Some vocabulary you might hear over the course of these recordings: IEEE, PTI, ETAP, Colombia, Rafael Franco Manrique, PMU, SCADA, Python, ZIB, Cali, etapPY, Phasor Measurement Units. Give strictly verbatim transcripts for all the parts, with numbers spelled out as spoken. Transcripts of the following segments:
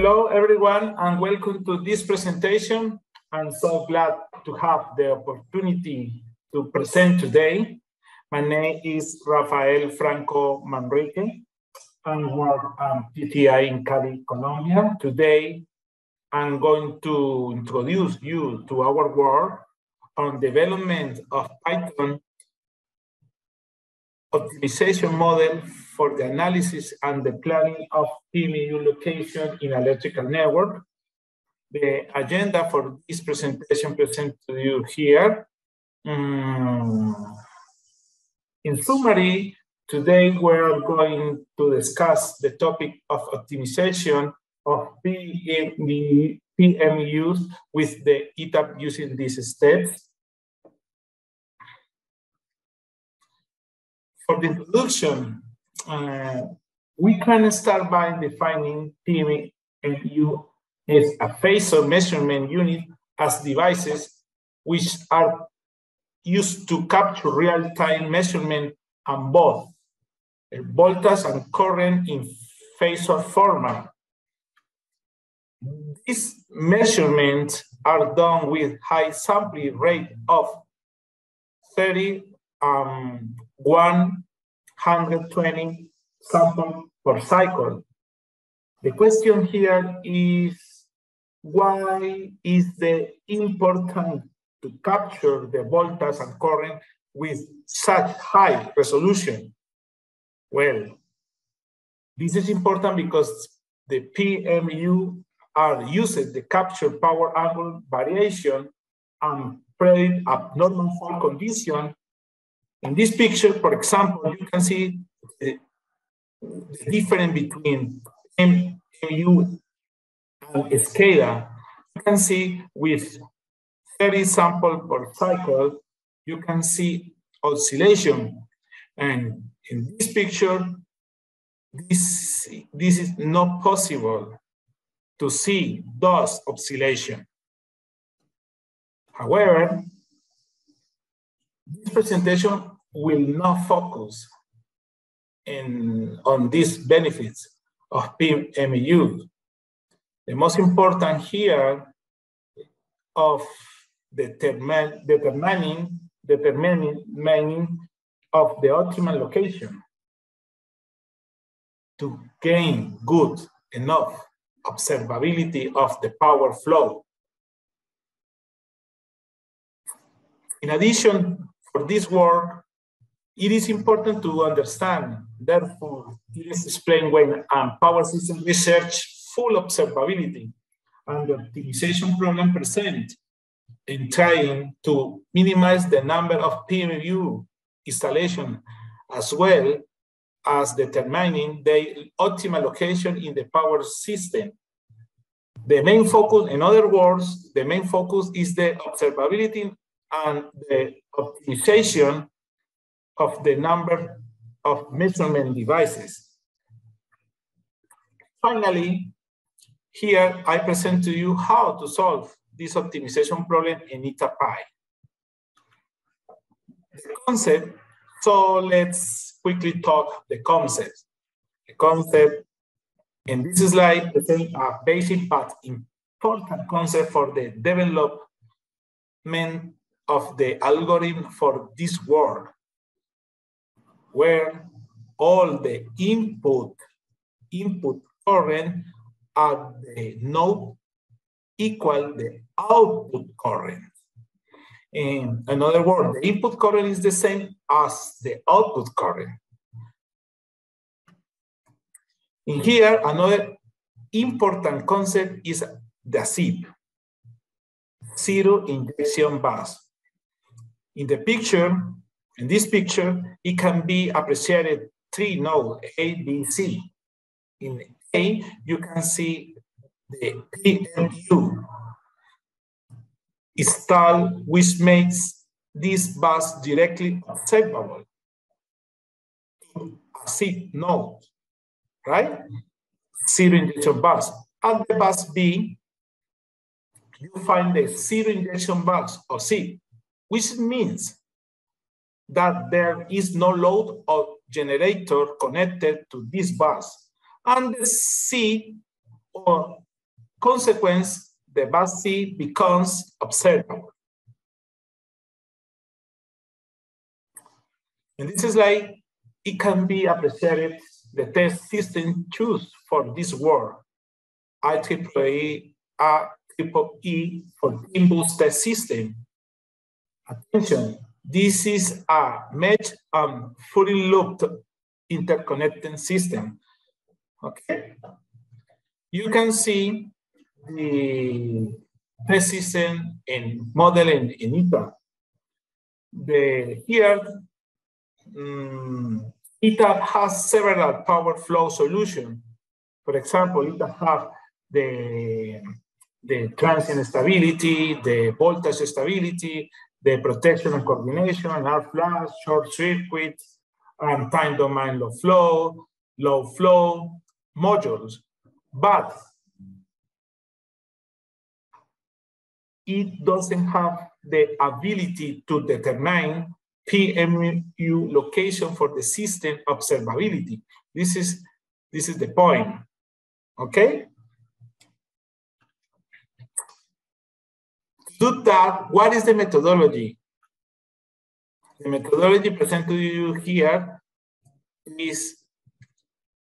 Hello, everyone, and welcome to this presentation. I'm so glad to have the opportunity to present today. My name is Rafael Franco Manrique. I work at P T I in Cali, Colombia. Today, I'm going to introduce you to our work on development of Python optimization model for the analysis and the planning of P M U location in electrical network. The agenda for this presentation presented to you here. Um, in summary, today we're going to discuss the topic of optimization of P M Us with the E TAP using these steps. For the introduction, uh, we can start by defining P M U as a Phasor measurement unit as devices which are used to capture real-time measurement and both uh, voltage and current in Phasor format. These measurements are done with high sampling rate of thirty um, one hundred twenty samples per cycle. The question here is, why is the important to capture the voltage and current with such high resolution? Well, this is important because the P M U are used to capture power angle variation and predict abnormal fault condition. In this picture, for example, you can see the difference between P M U and SCADA. You can see with thirty samples per cycle, you can see oscillation. And in this picture, this, this is not possible to see those oscillation. However, this presentation will not focus in, on these benefits of P M U. The most important here of determin, determining, determining of the optimal location to gain good enough observability of the power flow. In addition, for this work, it is important to understand, therefore, it is explained when um, power system research full observability and the optimization problem present in trying to minimize the number of P M U installation, as well as determining the optimal location in the power system. The main focus, in other words, the main focus is the observability and the optimization of the number of measurement devices. Finally, here I present to you how to solve this optimization problem in etapPY. The concept, so let's quickly talk the concept. The concept in this slide presents a basic but important concept for the development of the algorithm for this work, where all the input, input current at the node equal the output current. In another word, the input current is the same as the output current. In here, another important concept is the Z I B, zero injection bus. In the picture, in this picture, it can be appreciated three nodes, A, B, C. In A, you can see the P M U installed, which makes this bus directly observable to a C node, right? Zero injection bus. At the bus B, you find the zero injection bus or C, which means that there is no load or generator connected to this bus. And the C or consequence, the bus C becomes observable. In this slide, it can be appreciated the test system choose for this work. I triple E for impulse test system. Attention, this is a matched and fully looped interconnected system. Okay. You can see the test system and model in, in ETAP. The here um, ETAP has several power flow solutions. For example, ETAP has the the transient stability, the voltage stability, the protection and coordination, R flash, short circuit, and time domain low flow, low flow modules. But it doesn't have the ability to determine P M U location for the system observability. This is, this is the point, okay? Do that, what is the methodology? The methodology presented to you here is,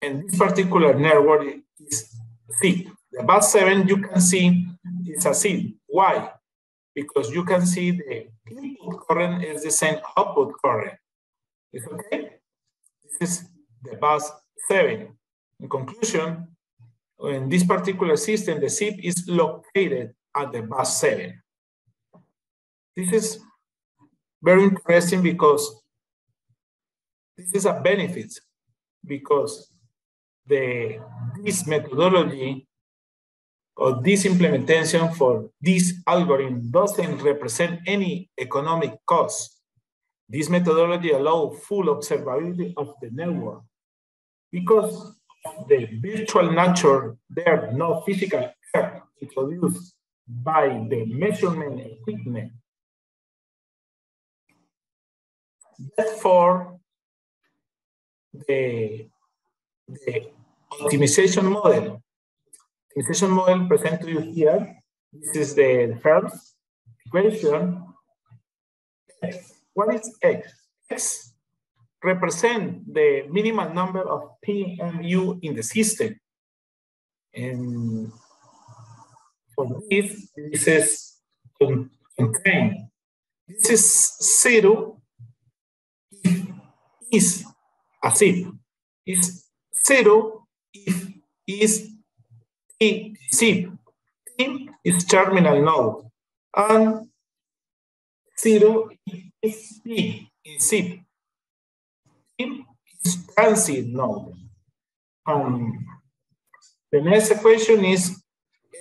in this particular network, is Z I B. The bus seven you can see is a Z I B. Why? Because you can see the input current is the same output current. It's okay? This is the bus seven. In conclusion, in this particular system, the Z I B is located at the bus seven. This is very interesting because this is a benefit, because the this methodology or this implementation for this algorithm doesn't represent any economic cost. This methodology allows full observability of the network. Because of the virtual nature, there are no physical errors introduced by the measurement equipment. Therefore, the, the optimization model, optimization model presented to you here. This is the first equation. X. What is X? X represents the minimal number of P M U in the system. And for this, this is contained. This is zero. Is a zip. It's zero if is T zip. T is terminal node. And zero is P in zip. T is transit node. Um, the next equation is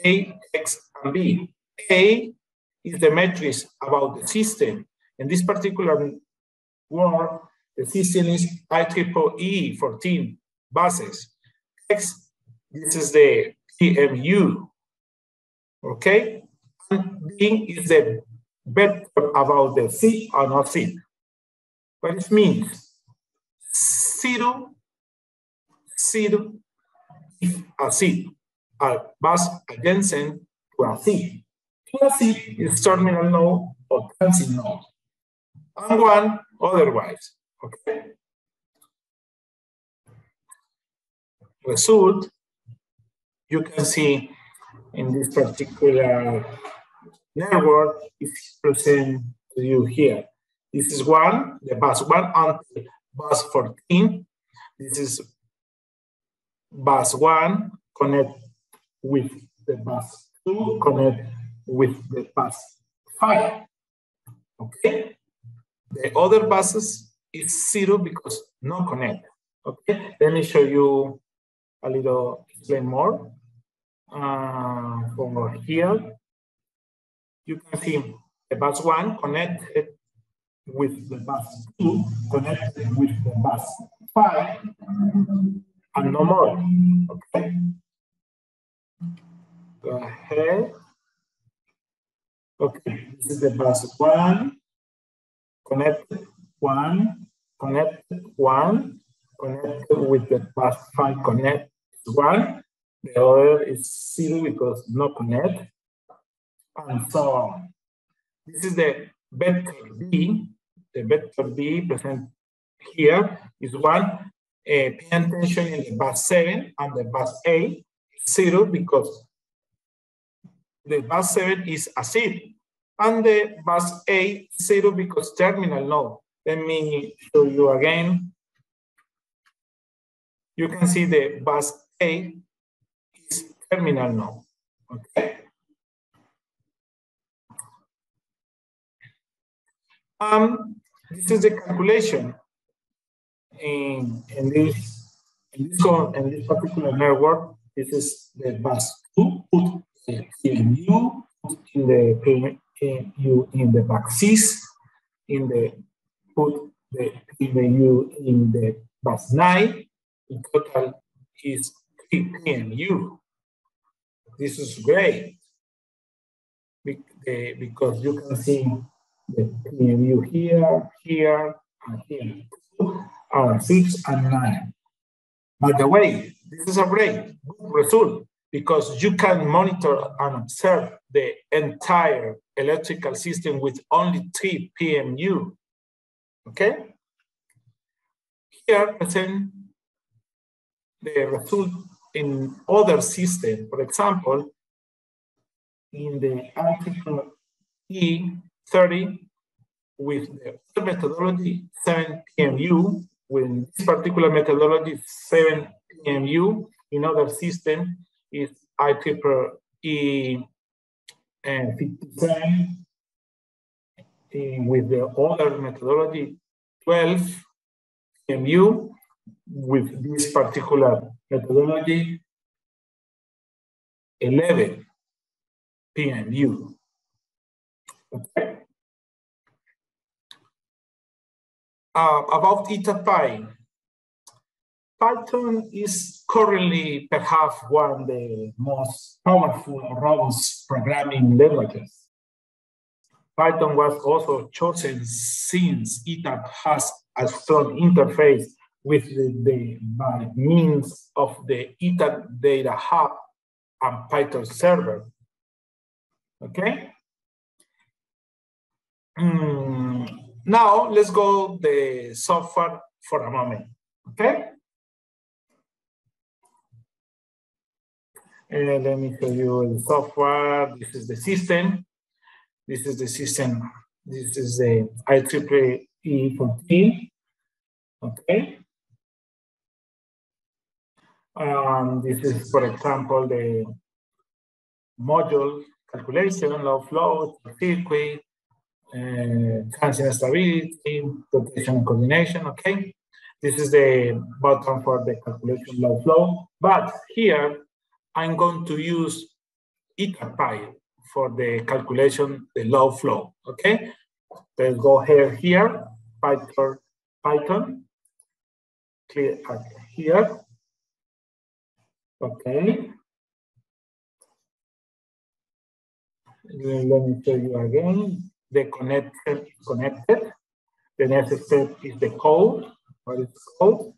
A, X, and B. A is the matrix about the system. In this particular word, the system is I triple E fourteen buses. X, this is the P M U, okay? And B is the vector about the Z I B or not Z I B. What it means? Zero, zero, if a Z I B, a bus adjacent to a Z I B. To a Z I B is terminal node or transit node. And one otherwise. Okay. Result, you can see in this particular network is presented to you here. This is one, the bus one until bus fourteen. This is bus one connect with the bus two, connect with the bus five. Okay. The other buses, it's zero because no connect. Okay, let me show you a little, explain more. Uh, over here, you can see the bus one connected with the bus two, connected with the bus five, and no more. Okay, go ahead. Okay, this is the bus one connected. One connect one connect with the bus five connect one. the other is zero because no connect, and so on. This is the vector B. The vector B present here is one uh, pin tension in the bus seven and the bus eight, zero because the bus seven is acid, and the bus eight, zero because terminal node. Let me show you again. You can see the bus A is terminal node. Okay. Um, this is the calculation in, in this in this, in this particular network. This is the bus two, put the P M U, put in the P M U in the bus six, in the put the P M U in the bus nine. In total is three P M U. This is great because you can see the P M U here, here, and here, are six and nine. By the way, this is a great result because you can monitor and observe the entire electrical system with only three P M U. Okay? Here, present the result in other systems. For example, in the article E thirty, with the methodology seven P M U, with this particular methodology seven P M U, in other system is I triple E fifty-seven, with the other methodology twelve P M U, with this particular methodology, eleven P M U. Okay. Uh, about etapPY, Python is currently perhaps one of the most powerful robust programming languages. Python was also chosen since ETAP has a strong interface with the, the by means of the ETAP data hub and Python server. Okay. Mm, now let's go the software for a moment. Okay. And let me show you the software. This is the system. This is the system. This is the I triple E fourteen. Okay. Um, this is, for example, the module calculation, low flow, circuit, uh, transient stability, rotation coordination. Okay, this is the button for the calculation low flow. But here, I'm going to use etapPY for the calculation the low flow. Okay, let's go here. Here, Python, Python, clear here. Okay. Then let me show you again. The connection is connected. The next step is the code. What is the code?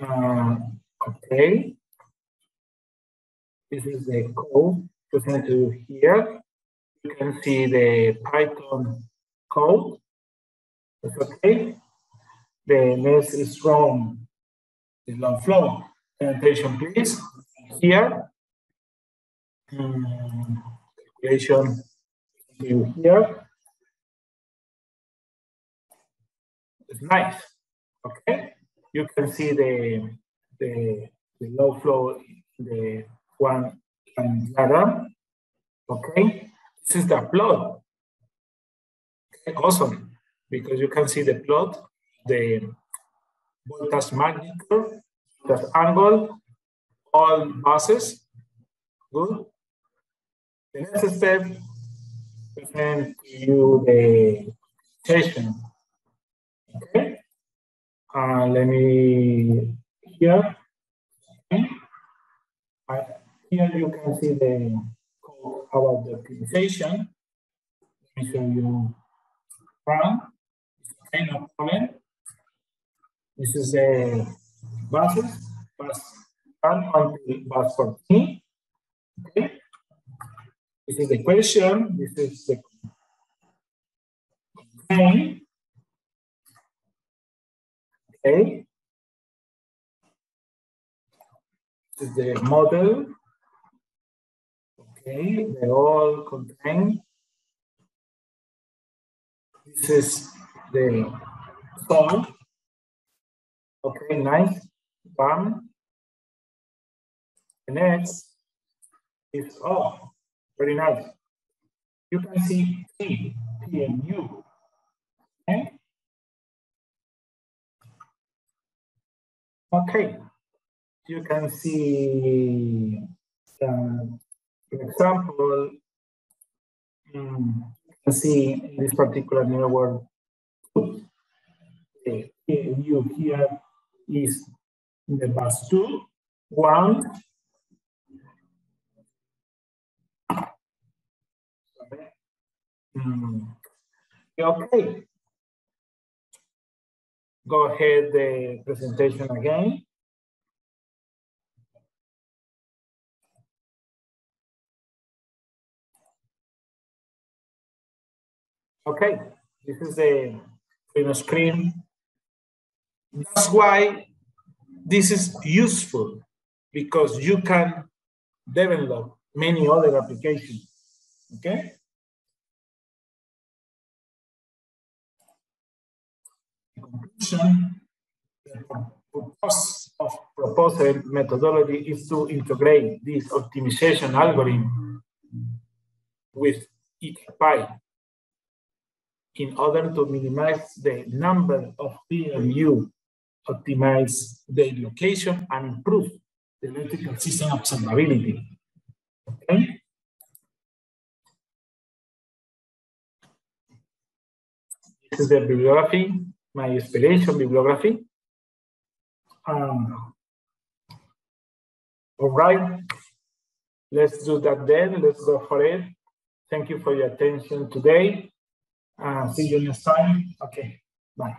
Uh, okay. This is the code presented to you here. You can see the Python code. That's okay. The next is from the low flow. Presentation, please. Here, um, calculation view here. It's nice. Okay, you can see the the, the low flow, the one and the other. Okay, this is the plot. Okay, awesome, because you can see the plot, the voltage magnitude, the angle, all buses, good. The next step, present to you the station. Okay. Uh, let me here. Okay. Uh, here you can see the code about the optimization. Let me show you one. Okay, no problem. This is the buses, bus until bus fourteen. Okay. This is the question. This is the okay. Okay. This is the model. Okay, they all contain. This is the song. Okay, nice one. The next is oh, very nice. You can see P, P M U. Okay. Okay. You can see the. For example, um, you can see in this particular network, the P M U here is in the bus two, one. Um, okay. Go ahead, the presentation again. Okay, this is the previous screen. That's why this is useful, because you can develop many other applications. Okay. The conclusion, the purpose of proposed methodology is to integrate this optimization algorithm with etapPY, in order to minimize the number of P M U, optimize the location, and improve the electrical system observability. Okay. This is the bibliography, my inspiration bibliography. Um, all right, let's do that then. Let's go for it. Thank you for your attention today. Uh, see you next time. Okay, bye.